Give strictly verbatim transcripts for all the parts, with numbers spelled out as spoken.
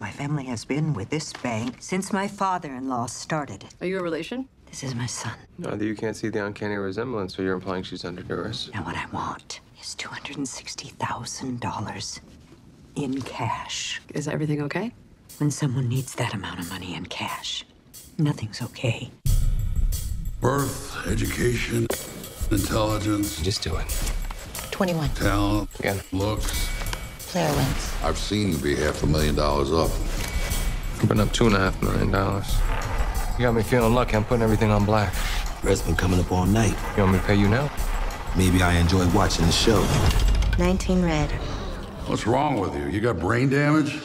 My family has been with this bank since my father-in-law started it. Are you a relation? This is my son. No, you can't see the uncanny resemblance, so you're implying she's under duress. Now what I want is two hundred sixty thousand dollars in cash. Is everything okay? When someone needs that amount of money in cash, nothing's okay. Birth, education, intelligence. Just do it. twenty-one. Talent. Again. Looks. Player wins. I've seen you be half a million dollars up. I've been up two and a half million dollars. You got me feeling lucky. I'm putting everything on black. Brett's been coming up all night. You want me to pay you now? Maybe I enjoy watching the show. nineteen red. What's wrong with you? You got brain damage?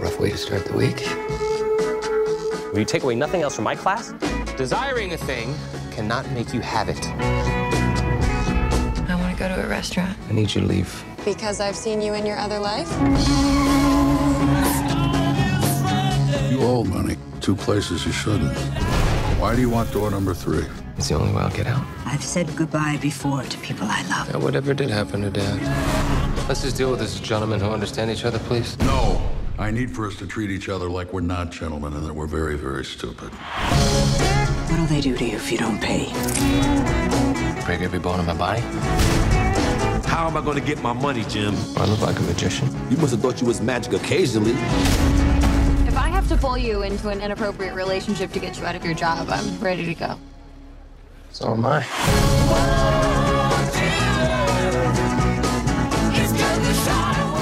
Rough way to start the week. Will you take away nothing else from my class? Desiring a thing cannot make you have it. I want to go to a restaurant. I need you to leave. Because I've seen you in your other life? You owe money. Two places you shouldn't. Why do you want door number three? It's the only way I'll get out. I've said goodbye before to people I love. Yeah, whatever did happen to Dad. Let's just deal with this as gentlemen who understand each other, please. No. I need for us to treat each other like we're not gentlemen and that we're very, very stupid. What'll they do to you if you don't pay? Break every bone in my body? How am I going to get my money, Jim? I look like a magician. You must have thought you was magic occasionally. If I have to pull you into an inappropriate relationship to get you out of your job, I'm ready to go. So am I.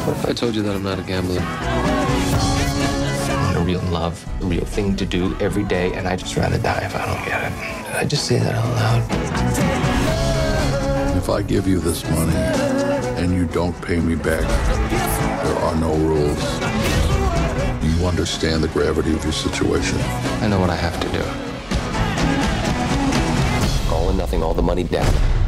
What if I told you that I'm not a gambler? Real love, the real thing to do every day, and I'd just rather die if I don't get it. Did I just say that out loud? If I give you this money and you don't pay me back, there are no rules. You understand the gravity of your situation. I know what I have to do. All or nothing, all the money down.